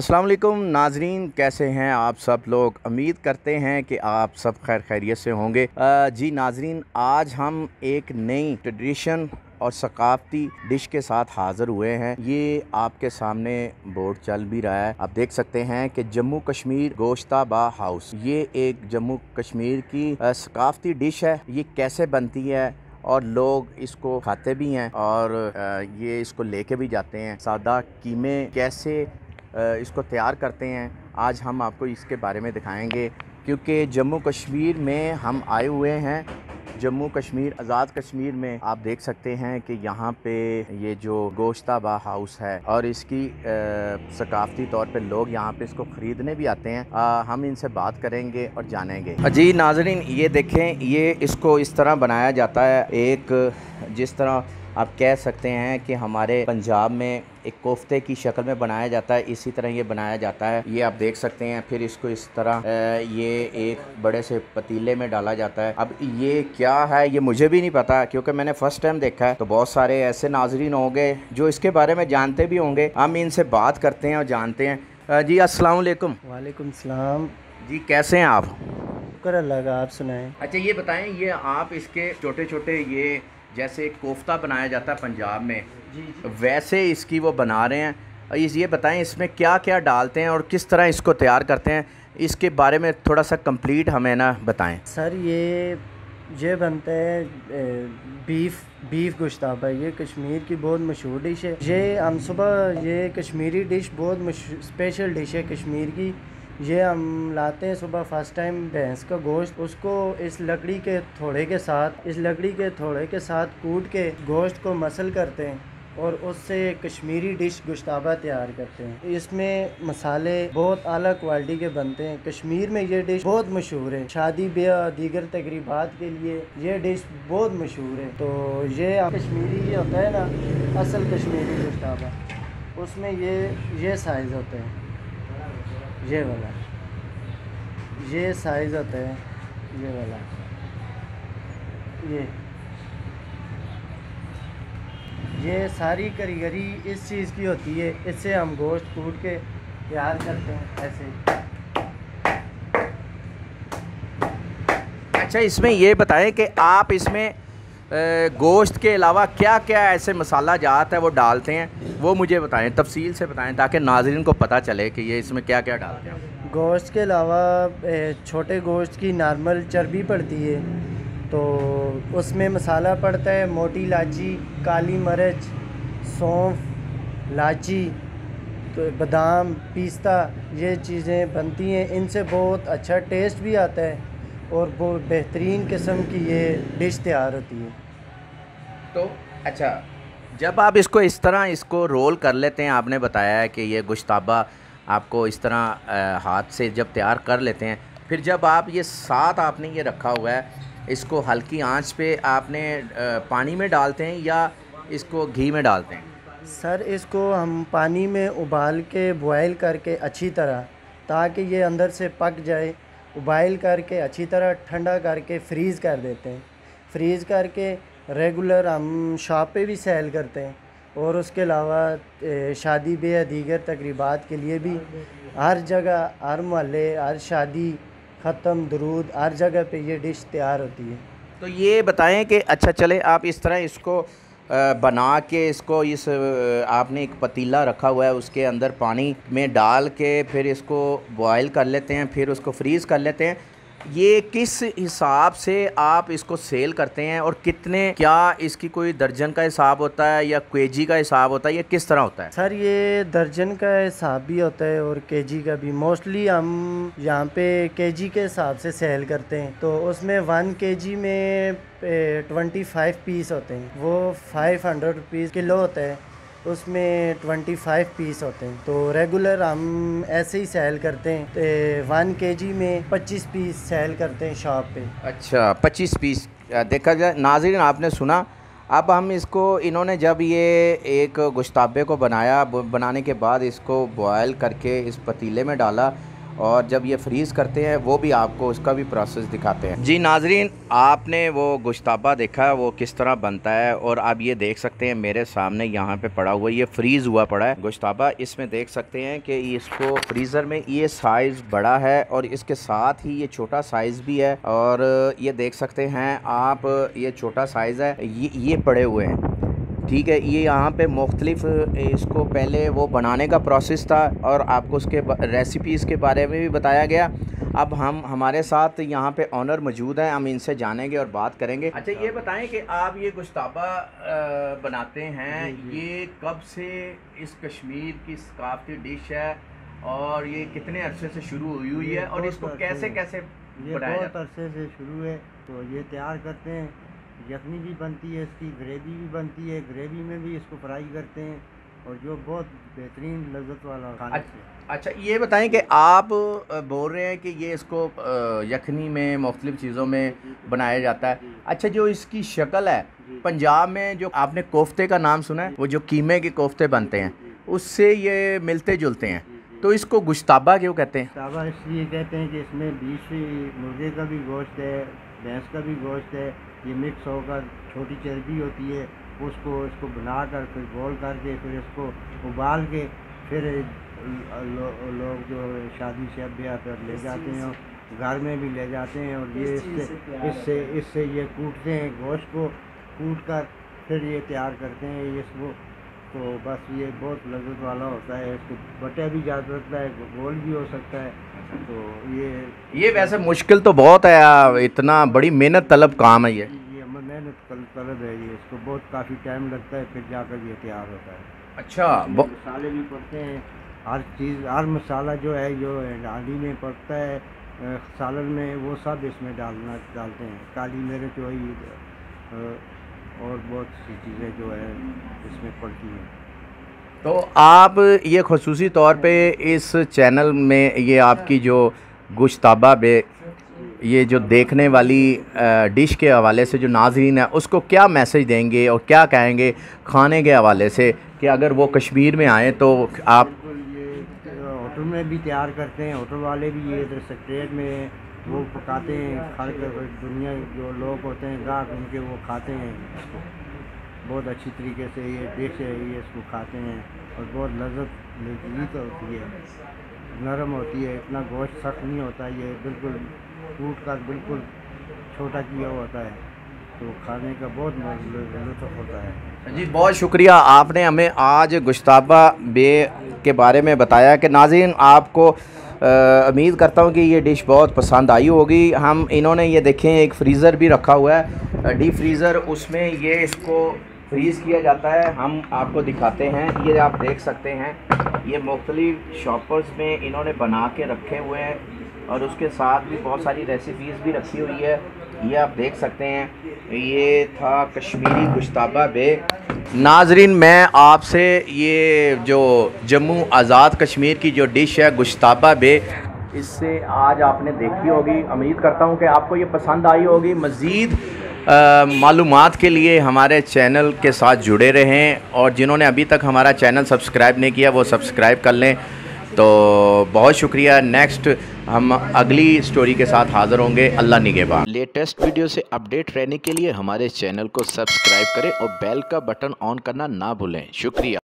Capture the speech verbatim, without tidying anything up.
अस्सलाम वालेकुम नाजरीन, कैसे हैं आप सब लोग। उम्मीद करते हैं कि आप सब खैर खैरियत से होंगे। आ, जी नाजरीन, आज हम एक नई ट्रेडिशन और सकाफती डिश के साथ हाज़िर हुए हैं। ये आपके सामने बोर्ड चल भी रहा है, आप देख सकते हैं कि जम्मू कश्मीर गोश्ताबा हाउस, ये एक जम्मू कश्मीर की आ, सकाफती डिश है। ये कैसे बनती है और लोग इसको खाते भी हैं और आ, ये इसको लेके भी जाते हैं। सादा कीमे कैसे इसको तैयार करते हैं, आज हम आपको इसके बारे में दिखाएंगे, क्योंकि जम्मू कश्मीर में हम आए हुए हैं। जम्मू कश्मीर, आज़ाद कश्मीर में आप देख सकते हैं कि यहाँ पे ये जो गोश्ताबा हाउस है और इसकी सकाफती तौर पे लोग यहाँ पे इसको ख़रीदने भी आते हैं। आ, हम इनसे बात करेंगे और जानेंगे। जी नाजरीन, ये देखें, ये इसको इस तरह बनाया जाता है, एक जिस तरह आप कह सकते हैं कि हमारे पंजाब में एक कोफ्ते की शक्ल में बनाया जाता है, इसी तरह ये बनाया जाता है। ये आप देख सकते हैं। फिर इसको इस तरह ये एक बड़े से पतीले में डाला जाता है। अब ये क्या है ये मुझे भी नहीं पता, क्योंकि मैंने फर्स्ट टाइम देखा है। तो बहुत सारे ऐसे नाजरीन होंगे जो इसके बारे में जानते भी होंगे, हम इनसे बात करते हैं और जानते हैं। जी अस्सलाम वालेकुम। वालेकुम सलाम। जी कैसे हैं आप? शुक्र अल्लाह का, आप सुनाएं। अच्छा ये बताएं, ये आप इसके छोटे छोटे ये जैसे कोफ्ता बनाया जाता है पंजाब में, जी जी। वैसे इसकी वो बना रहे हैं। ये बताएं इसमें क्या क्या डालते हैं और किस तरह इसको तैयार करते हैं, इसके बारे में थोड़ा सा कंप्लीट हमें ना बताएं। सर ये ये बनता है बीफ बीफ गोश्ताबा, ये कश्मीर की बहुत मशहूर डिश है। ये हम सुबह ये कश्मीरी डिश बहुत स्पेशल डिश है कश्मीर की। ये हम लाते हैं सुबह फर्स्ट टाइम भैंस का गोश्त, उसको इस लकड़ी के थोड़े के साथ इस लकड़ी के थोड़े के साथ कूट के गोश्त को मसल करते हैं और उससे कश्मीरी डिश गोश्ताबा तैयार करते हैं। इसमें मसाले बहुत आला क्वालिटी के बनते हैं। कश्मीर में ये डिश बहुत मशहूर है, शादी ब्याह दीगर तकरीबात के लिए ये डिश बहुत मशहूर है। तो ये कश्मीरी ये होता है ना असल कश्मीरी गोश्ताबा, उसमें ये ये साइज़ होते हैं, ये वाला ये साइज़ होता है, ये वाला ये ये सारी कारीगरी इस चीज़ की होती है। इससे हम गोश्त कूट के तैयार करते हैं ऐसे। अच्छा इसमें ये बताएं कि आप इसमें गोश्त के अलावा क्या क्या ऐसे मसाला जात है वो डालते हैं, वो मुझे बताएं, तफसील से बताएं, ताकि नाजरीन को पता चले कि ये इसमें क्या क्या डालते हैं। गोश्त के अलावा छोटे गोश्त की नॉर्मल चर्बी पड़ती है, तो उसमें मसाला पड़ता है मोटी इलायची, काली मिर्च, सौंफ, इलायची, तो बादाम, पिस्ता, ये चीज़ें बनती हैं। इनसे बहुत अच्छा टेस्ट भी आता है और बहुत बेहतरीन किस्म की ये डिश तैयार होती है। तो अच्छा, जब आप इसको इस तरह इसको रोल कर लेते हैं, आपने बताया है कि ये गोश्ताबा आपको इस तरह आ, हाथ से जब तैयार कर लेते हैं, फिर जब आप ये साथ आपने ये रखा हुआ है, इसको हल्की आंच पे आपने आ, पानी में डालते हैं या इसको घी में डालते हैं? सर इसको हम पानी में उबाल के बॉयल करके अच्छी तरह, ताकि ये अंदर से पक जाए, उबाइल करके अच्छी तरह ठंडा करके फ्रीज़ कर देते हैं। फ्रीज़ करके रेगुलर हम शॉप पे भी सेल करते हैं और उसके अलावा शादी ब्याह दीगर तकरीबात के लिए भी हर जगह, हर मोहल्ले, हर शादी ख़त्म दुरूद, हर जगह पे ये डिश तैयार होती है। तो ये बताएं कि अच्छा चले आप इस तरह इसको बना के, इसको इस आपने एक पतीला रखा हुआ है, उसके अंदर पानी में डाल के फिर इसको बॉयल कर लेते हैं, फिर उसको फ्रीज़ कर लेते हैं। ये किस हिसाब से आप इसको सेल करते हैं और कितने, क्या इसकी कोई दर्जन का हिसाब होता है या केजी का हिसाब होता है या किस तरह होता है? सर ये दर्जन का हिसाब भी होता है और केजी का भी। मोस्टली हम यहाँ पे केजी के हिसाब से सेल करते हैं, तो उसमें वन केजी में ट्वेंटी फाइव पीस होते हैं, वो फाइव हंड्रेड रुपीज़ किलो होता है, उसमें ट्वेंटी फाइव पीस होते हैं। तो रेगुलर हम ऐसे ही सेल करते हैं, वन केजी में पच्चीस पीस सेल करते हैं शॉप पे। अच्छा पच्चीस पीस। देखा जाए नाज़रीन, आपने सुना। अब हम इसको, इन्होंने जब ये एक गोश्ताबे को बनाया, बनाने के बाद इसको बॉयल करके इस पतीले में डाला और जब ये फ्रीज़ करते हैं वो भी आपको उसका भी प्रोसेस दिखाते हैं। जी नाजरीन, आपने वो गोश्ताबा देखा वो किस तरह बनता है, और आप ये देख सकते हैं मेरे सामने यहाँ पे पड़ा हुआ ये फ्रीज़ हुआ पड़ा है गोश्ताबा। इसमें देख सकते हैं कि इसको फ्रीज़र में ये साइज़ बड़ा है और इसके साथ ही ये छोटा साइज़ भी है, और ये देख सकते हैं आप ये छोटा साइज़ है, ये ये पड़े हुए हैं। ठीक है, ये यहाँ पे मुख्तलिफ इसको पहले वो बनाने का प्रोसेस था और आपको उसके रेसिपीज़ के बारे में भी बताया गया। अब हम हमारे साथ यहाँ पे ऑनर मौजूद हैं, हम इनसे जानेंगे और बात करेंगे। अच्छा ये बताएं कि आप ये गोश्ताबा बनाते हैं, ये कब से इस कश्मीर की सकाफती डिश है और ये कितने अरसे से शुरू हुई हुई है और इसको कैसे कैसे बनाया जाता है? ये बहुत अरसे से शुरू है, तो ये तैयार करते हैं। यखनी भी बनती है, इसकी ग्रेवी भी बनती है, ग्रेवी में भी इसको फ्राई करते हैं, और जो बहुत बेहतरीन लज्जत वाला खाना है। अच्छा ये बताएं कि आप बोल रहे हैं कि ये इसको यखनी में मुख्तलिफ चीज़ों में बनाया जाता है। अच्छा जो इसकी शक्ल है, पंजाब में जो आपने कोफ्ते का नाम सुना है, वो जो कीमे के कोफ्ते बनते हैं उससे ये मिलते जुलते हैं, तो इसको गोश्ताबा क्यों कहते हैं? गोश्ताबा इसलिए कहते हैं कि इसमें बीच मुर्गे का भी गोश्त है, भैंस का भी गोश्त है, ये मिक्स होकर छोटी चर्बी होती है, उसको इसको बनाकर फिर बॉल करके फिर इसको उबाल के फिर लोग लो जो शादी से अब पर ले जाते हैं, घर में भी ले जाते हैं, और ये इससे इससे इससे ये कूटते हैं, गोश्त को कूट कर फिर ये तैयार करते हैं इसको। तो बस ये बहुत लज्जत वाला होता है, इसको बटा भी जा सकता है, गोल भी हो सकता है। तो ये ये वैसे मुश्किल तो बहुत है, इतना बड़ी मेहनत तलब काम है ये ये मेहनत तलब है, ये इसको बहुत काफ़ी टाइम लगता है फिर जाकर ये तैयार होता है। अच्छा मसाले भी पड़ते हैं, हर चीज़ हर मसाला जो है जो हांडी में पड़ता है, सालन में, वो सब इसमें डालना डालते हैं, काली मिर्च जो है, और बहुत सी चीज़ें जो है इसमें पड़ती हैं। तो आप ये खसूसी तौर पे इस चैनल में ये आपकी जो गोश्ताबा बे ये जो देखने वाली डिश के हवाले से जो नाज़रीन है उसको क्या मैसेज देंगे और क्या कहेंगे खाने के हवाले से कि अगर वो कश्मीर में आए तो आप? ये होटल में भी तैयार करते हैं, होटल वाले भी ये इधर सेक्रेट में वो पकाते हैं, हर दुनिया जो लोग होते हैं गाँव उनके वो खाते हैं, इसको बहुत अच्छी तरीके से ये देख से ये इसको खाते हैं और बहुत लज्जत लजीज होती है, नरम होती है, इतना गोश्त सख्त नहीं होता, ये बिल्कुल टूट कर बिल्कुल छोटा किया होता है, तो खाने का बहुत लुत्फ होता है। जी बहुत शुक्रिया, आपने हमें आज गोश्ताबा बे के बारे में बताया। कि नाज़रीन आपको उम्मीद करता हूँ कि ये डिश बहुत पसंद आई होगी। हम इन्होंने ये देखें एक फ्रीज़र भी रखा हुआ है, डीप फ्रीज़र, उसमें ये इसको फ्रीज़ किया जाता है। हम आपको दिखाते हैं, ये आप देख सकते हैं ये मुख्तलिफ शॉपर्स में इन्होंने बना के रखे हुए हैं और उसके साथ भी बहुत सारी रेसिपीज़ भी रखी हुई है, ये आप देख सकते हैं। ये था कश्मीरी गोश्ताबा बे। नाजरीन मैं आपसे ये जो जम्मू आज़ाद कश्मीर की जो डिश है गोश्ताबा बे, इससे आज आपने देखी होगी, उम्मीद करता हूँ कि आपको ये पसंद आई होगी। मज़ीद मालूमात के लिए हमारे चैनल के साथ जुड़े रहें, और जिन्होंने अभी तक हमारा चैनल सब्सक्राइब नहीं किया वो सब्सक्राइब कर लें। तो बहुत शुक्रिया, नेक्स्ट हम अगली स्टोरी के साथ हाज़िर होंगे। अल्लाह निगहबान। लेटेस्ट वीडियो से अपडेट रहने के लिए हमारे चैनल को सब्सक्राइब करें और बेल का बटन ऑन करना ना भूलें। शुक्रिया।